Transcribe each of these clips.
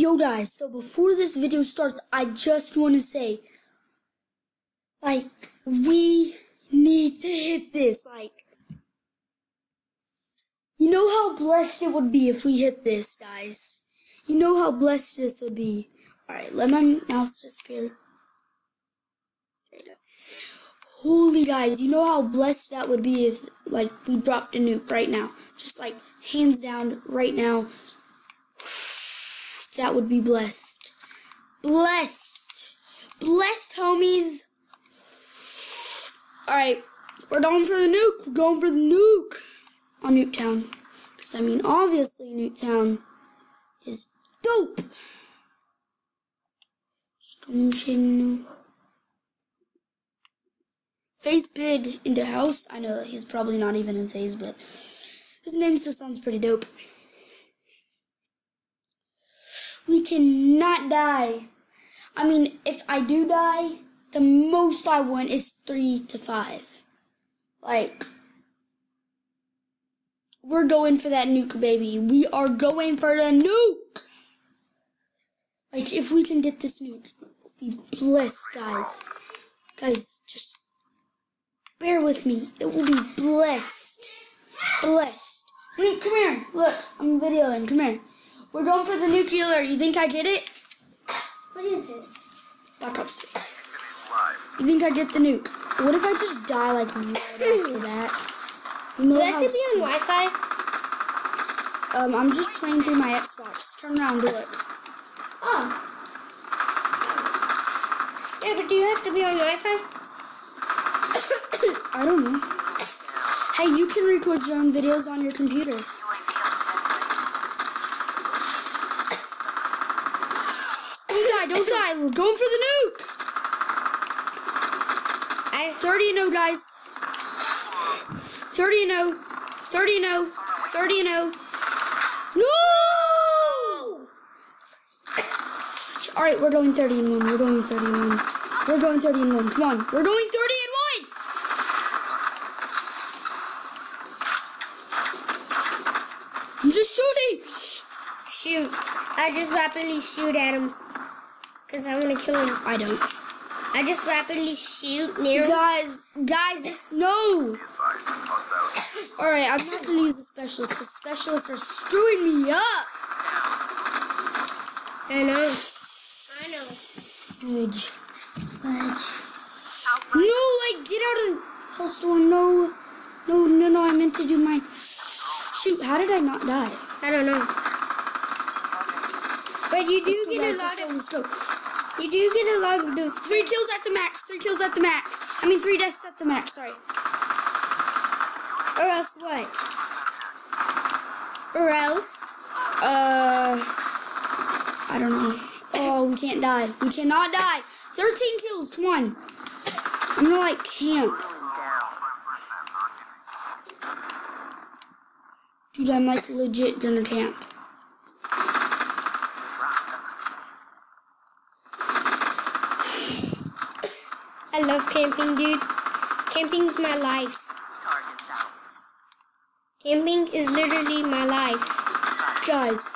Yo guys, so before this video starts, I just want to say, like, we need to hit this. Like, you know how blessed it would be if we hit this, guys. You know how blessed this would be. Alright, let my mouse disappear. Holy guys, you know how blessed that would be if, like, we dropped a nuke right now. Just, like, hands down, right now. That would be blessed. Blessed. Blessed, homies. Alright, we're going for the nuke. We're going for the nuke on Nuketown. Because, I mean, obviously, Nuketown is dope. FaZe bid into house. I know that he's probably not even in FaZe, but his name still sounds pretty dope. We cannot die. I mean, if I do die, the most I want is 3 to 5. Like, we're going for that nuke, baby. We are going for the nuke. Like, if we can get this nuke, we'll be blessed, guys. Guys, just bear with me. It will be blessed. Blessed. Wait, come here. Look, I'm videoing. Come here. We're going for the nuclear. You think I get it? What is this? Back upstairs. You think I get the nuke? What if I just die like right after that? You know, do I have to be on Wi-Fi? I'm just playing through my Xbox. Turn around, do it. Oh. Yeah, but do you have to be on Wi-Fi? I don't know. Hey, you can record your own videos on your computer. Don't die. We're going for the nuke. I 30-0, guys. 30-0. 30-0. 30-0. No! All right, we're going 30-1. We're going 30-1. We're going 30-1. Come on. We're going 30-1. I'm just shooting. Shoot. I just rapidly shoot at him. Because I want to kill him. I don't. I just rapidly shoot near him. Guys, no! Alright, I'm not going to use the specialists. The specialists are screwing me up! I know. Fudge. No, like, get out of the Hellstorm. No. No, I meant to do my... Shoot, how did I not die? I don't know. But you do get a lot of... Let's go. You do get a lot of 3 kills at the max. 3 kills at the max. I mean 3 deaths at the max. Sorry. Or else what? Or else? I don't know. Oh, we can't die. We cannot die. 13 kills. Come on. I'm gonna like camp. Dude, I'm like legit gonna camp. I love camping, dude. Camping's my life. Camping is literally my life. Guys.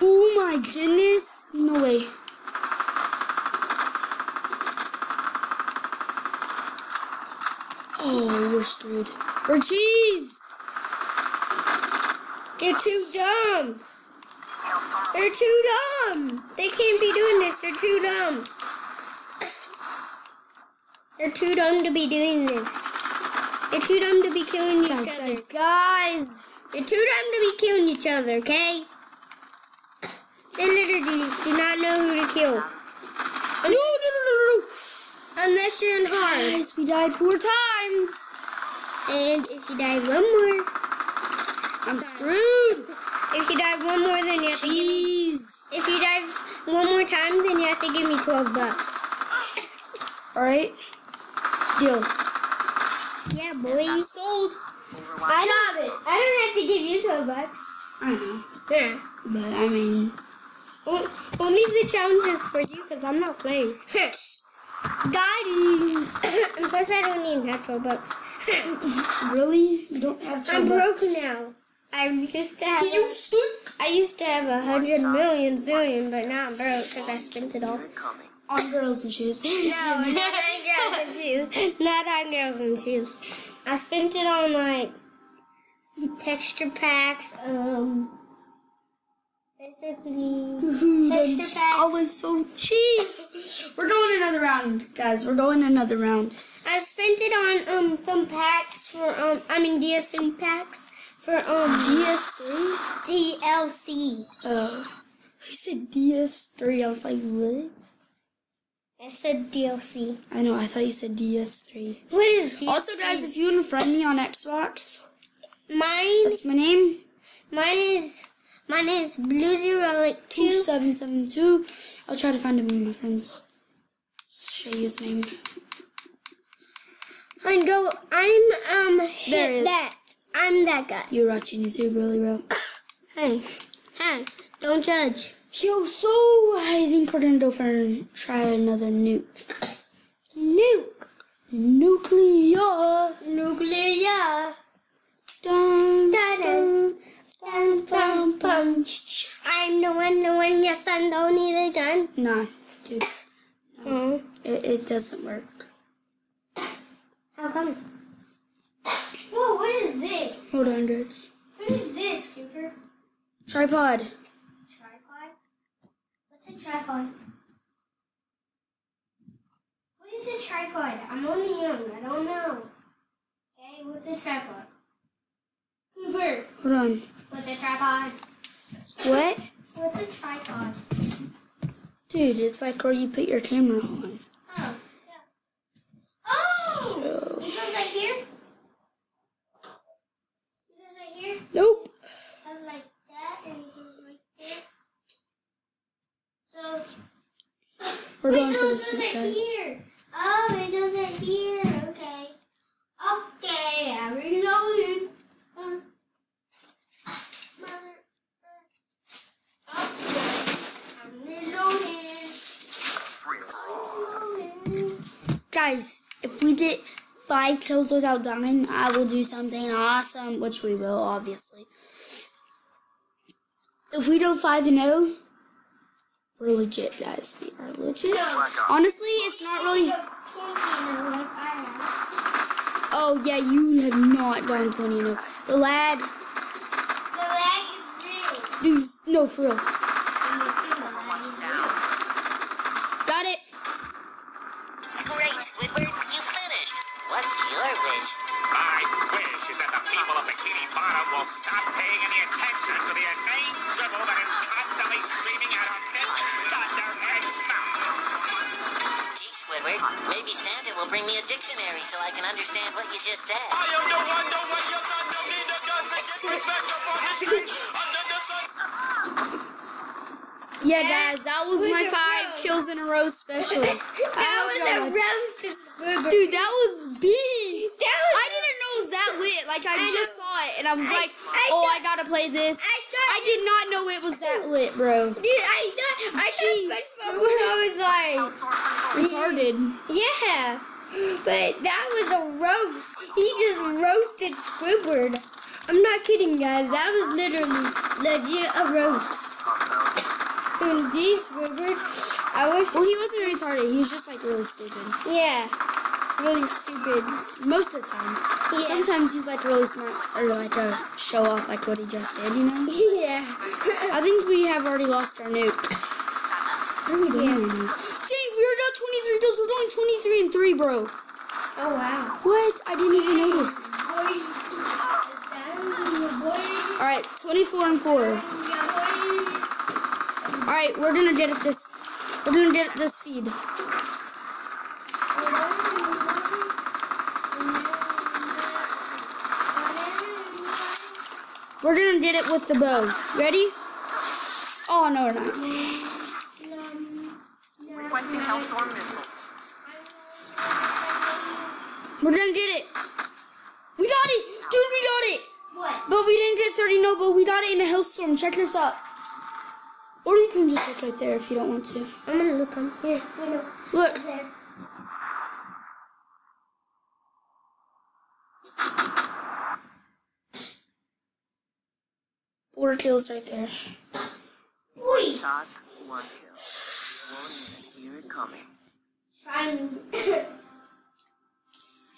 Oh my goodness. No way. Oh, we're screwed. We're cheesed. They're too dumb. They're too dumb. They can't be doing this. They're too dumb. They're too dumb to be doing this. They're too dumb to be killing each other. Guys! They're too dumb to be killing each other, okay? They literally do not know who to kill. No! Unless you're in hard. Guys, we died 4 times. And if you die 1 more, I'm screwed. If you die 1 more, then you have to give me... If you die 1 more time, then you have to give me $12. Alright. Deal. Yeah, boy. You sold. I don't have to give you $12. I know. Yeah. But I mean, only the challenges for you, because I'm not playing. Got him. And plus, I don't even have $12. Really? You don't have $12? I'm broke now. I used to have 100 million zillion, but now I'm broke because I spent it all on girls and shoes. No, not on girls and shoes. Not on girls and shoes. I spent it on like texture packs, I was so cheap. We're doing another round, guys. We're doing another round. I spent it on some packs for I mean DLC packs for DS3 DLC. Oh, I said DS3. I was like, what? I said DLC. I know. I thought you said DS3. What is DS3? Also, guys, if you want to friend me on Xbox, that's my name. Mine is Bluezy Relic 2772. I'll try to find him in my friends. Show you his name. I'm that guy. You're watching YouTube, really, bro. Hey, don't judge. Yo, so I think we're gonna go for try another nuke. Nuke. Nuclear. Nuclear. Dun, dun, dun. Bum, bum, bum. I'm the one, your son don't need a gun. Nah, dude. No. It doesn't work. How come? Whoa, what is this? Hold on, guys. What is this, Cooper? Tripod. Tripod? What's a tripod? What is a tripod? I'm only young, I don't know. Okay, what's a tripod? Cooper. Hold on. What's a tripod? What? What's a tripod? Dude, it's like where you put your camera on. Oh, yeah. Oh! So. It goes right here? It goes right here? Nope. It goes like that, and it goes right there. So... We're going for this, guys. It goes right here. Oh, it goes right here. Okay. Okay, I reloaded. Guys, if we did 5 kills without dying, I will do something awesome, which we will, obviously. If we go 5-0, we're legit, guys. We are legit. Honestly, it's not really... Oh, yeah, you have not gone 20-0. The lag is real. Dude, no, for real. Got it. Squidward, you finished. What's your wish? My wish is that the people of Bikini Bottom will stop paying any attention to the inane dribble that is constantly streaming out of this thunderhead's mouth. Gee, Squidward, maybe Santa will bring me a dictionary so I can understand what you just said. I am the one, no one, your son, don't need the guns and get respect upon the street under the sun. Yeah, guys, that was my 5 kills in a row special. That was a roasted Squidward. Dude, that was beast. I didn't know it was that lit. Like, I just saw it, and I was I gotta play this. I did not know it was that lit, bro. Dude, I just SpongeBob when I was, like... retarded. Yeah. But that was a roast. He just roasted Squidward. I'm not kidding, guys. That was literally legit a roast. And these Squidward, well, he wasn't retarded. He was just like really stupid. Yeah, really stupid most of the time. Yeah. Sometimes he's like really smart or like a show off, like what he just did, you know? Yeah. I think we have already lost our nuke. What are we doing? Yeah. Dang, we are now 23 kills. We're doing 23 and 3, bro. Oh wow. What? I didn't even notice. All right, 24 and 4. Alright, we're gonna get at this. We're gonna get at this feed. We're gonna get it with the bow. Ready? Oh, no, we're not. Requesting Hellstorm missiles. We're gonna get it. We got it! Dude, we got it! What? But we didn't get 30, no, but we got it in a Hellstorm. Check this out. Or you can just look right there if you don't want to. I'm going to look on here. Look. There. kills right there. Boy. Shot, one kill. Won't even hear it coming.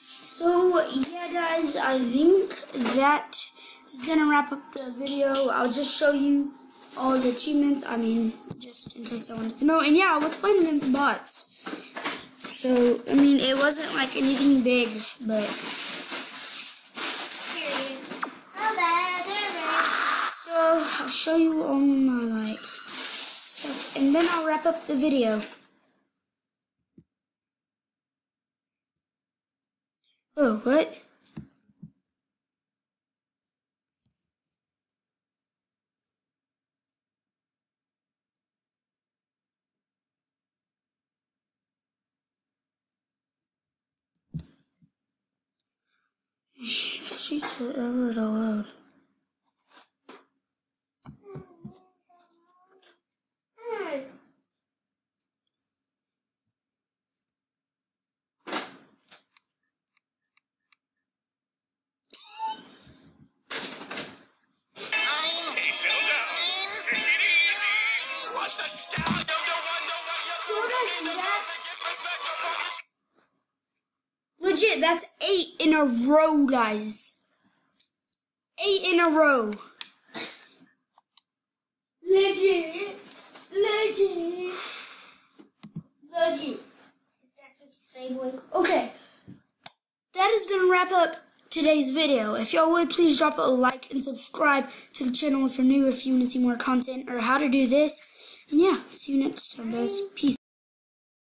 So yeah, guys, I think that is gonna wrap up the video. I'll just show you all the achievements. I mean, just in case I wanted to know. And yeah, I was playing against bots. So I mean, it wasn't like anything big, but. I'll show you all my like stuff, and then I'll wrap up the video. Oh, what? Streets forever allowed. Legit, that's 8 in a row, guys. 8 in a row. Legit. Legit. Legit. Okay. That is gonna wrap up today's video. If y'all would, please drop a like and subscribe to the channel if you're new, if you want to see more content or how to do this. And yeah, see you next time, guys. Peace.